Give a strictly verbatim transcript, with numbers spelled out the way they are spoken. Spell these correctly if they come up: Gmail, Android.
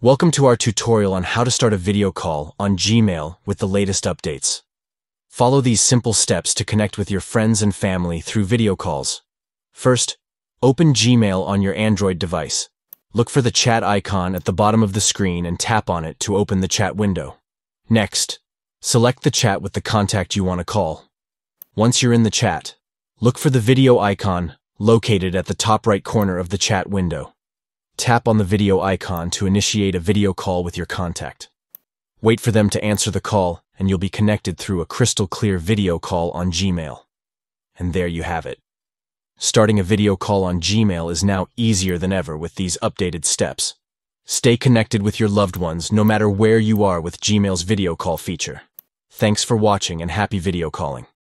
Welcome to our tutorial on how to start a video call on Gmail with the latest updates. Follow these simple steps to connect with your friends and family through video calls. First, open Gmail on your Android device. Look for the chat icon at the bottom of the screen and tap on it to open the chat window. Next, select the chat with the contact you want to call. Once you're in the chat, look for the video icon located at the top right corner of the chat window. Tap on the video icon to initiate a video call with your contact. Wait for them to answer the call, and you'll be connected through a crystal clear video call on Gmail. And there you have it. Starting a video call on Gmail is now easier than ever with these updated steps. Stay connected with your loved ones no matter where you are with Gmail's video call feature. Thanks for watching and happy video calling.